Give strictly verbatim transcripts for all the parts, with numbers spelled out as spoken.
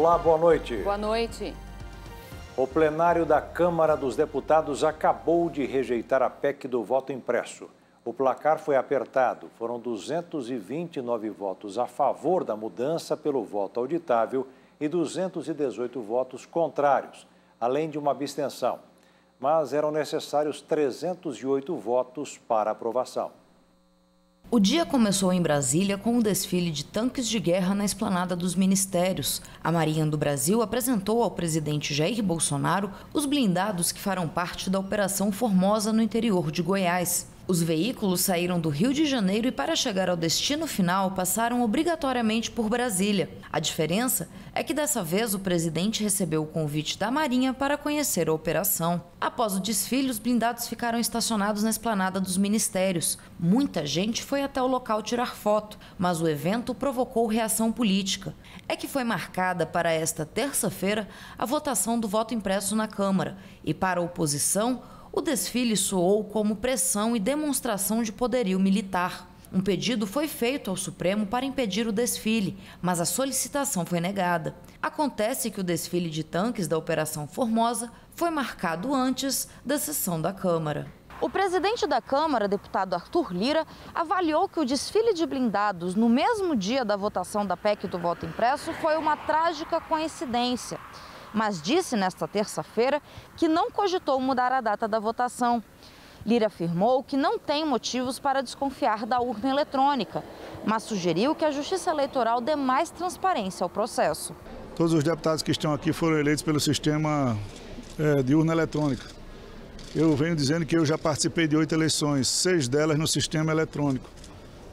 Olá, boa noite. Boa noite. O plenário da Câmara dos Deputados acabou de rejeitar a P E C do voto impresso. O placar foi apertado. Foram duzentos e vinte e nove votos a favor da mudança pelo voto auditável e duzentos e dezoito votos contrários, além de uma abstenção. Mas eram necessários trezentos e oito votos para aprovação. O dia começou em Brasília com um desfile de tanques de guerra na esplanada dos ministérios. A Marinha do Brasil apresentou ao presidente Jair Bolsonaro os blindados que farão parte da Operação Formosa no interior de Goiás. Os veículos saíram do Rio de Janeiro e, para chegar ao destino final, passaram obrigatoriamente por Brasília. A diferença é que, dessa vez, o presidente recebeu o convite da Marinha para conhecer a operação. Após o desfile, os blindados ficaram estacionados na esplanada dos ministérios. Muita gente foi até o local tirar foto, mas o evento provocou reação política. É que foi marcada para esta terça-feira a votação do voto impresso na Câmara e, para a oposição, o desfile soou como pressão e demonstração de poderio militar. Um pedido foi feito ao Supremo para impedir o desfile, mas a solicitação foi negada. Acontece que o desfile de tanques da Operação Formosa foi marcado antes da sessão da Câmara. O presidente da Câmara, deputado Arthur Lira, avaliou que o desfile de blindados no mesmo dia da votação da P E C do voto impresso foi uma trágica coincidência. Mas disse nesta terça-feira que não cogitou mudar a data da votação. Lira afirmou que não tem motivos para desconfiar da urna eletrônica, mas sugeriu que a Justiça Eleitoral dê mais transparência ao processo. Todos os deputados que estão aqui foram eleitos pelo sistema é, de urna eletrônica. Eu venho dizendo que eu já participei de oito eleições, seis delas no sistema eletrônico.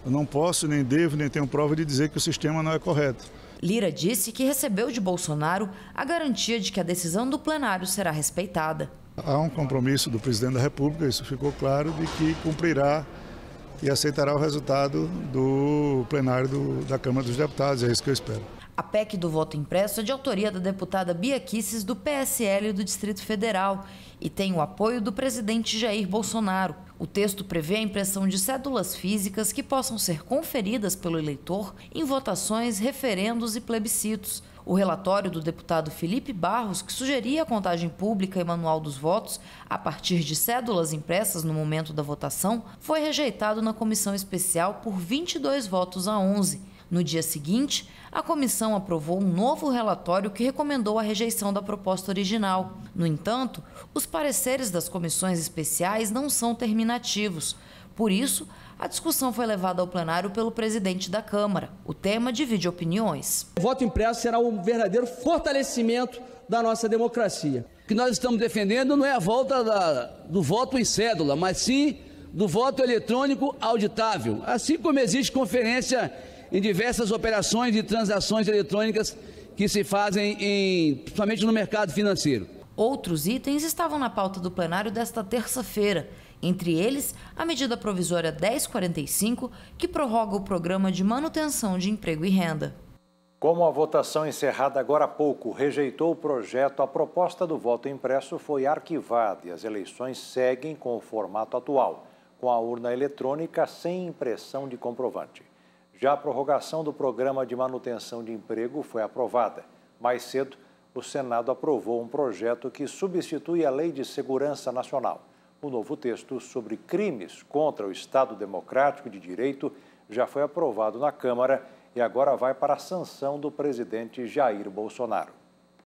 Eu não posso, nem devo, nem tenho prova de dizer que o sistema não é correto. Lira disse que recebeu de Bolsonaro a garantia de que a decisão do plenário será respeitada. Há um compromisso do presidente da República, isso ficou claro, de que cumprirá e aceitará o resultado do plenário do, da Câmara dos Deputados, é isso que eu espero. A P E C do voto impresso é de autoria da deputada Bia Kicis, do P S L do Distrito Federal, e tem o apoio do presidente Jair Bolsonaro. O texto prevê a impressão de cédulas físicas que possam ser conferidas pelo eleitor em votações, referendos e plebiscitos. O relatório do deputado Felipe Barros, que sugeria a contagem pública e manual dos votos a partir de cédulas impressas no momento da votação, foi rejeitado na comissão especial por vinte e dois votos a onze. No dia seguinte, a comissão aprovou um novo relatório que recomendou a rejeição da proposta original. No entanto, os pareceres das comissões especiais não são terminativos. Por isso, a discussão foi levada ao plenário pelo presidente da Câmara. O tema divide opiniões. O voto impresso será um verdadeiro fortalecimento da nossa democracia. O que nós estamos defendendo não é a volta da, do voto em cédula, mas sim do voto eletrônico auditável. Assim como existe conferência em diversas operações de transações eletrônicas que se fazem em, principalmente no mercado financeiro. Outros itens estavam na pauta do plenário desta terça-feira, entre eles a medida provisória dez quarenta e cinco, que prorroga o programa de manutenção de emprego e renda. Como a votação encerrada agora há pouco rejeitou o projeto, a proposta do voto impresso foi arquivada e as eleições seguem com o formato atual, com a urna eletrônica sem impressão de comprovante. Já a prorrogação do programa de manutenção de emprego foi aprovada. Mais cedo, o Senado aprovou um projeto que substitui a Lei de Segurança Nacional. O novo texto sobre crimes contra o Estado Democrático de Direito já foi aprovado na Câmara e agora vai para a sanção do presidente Jair Bolsonaro.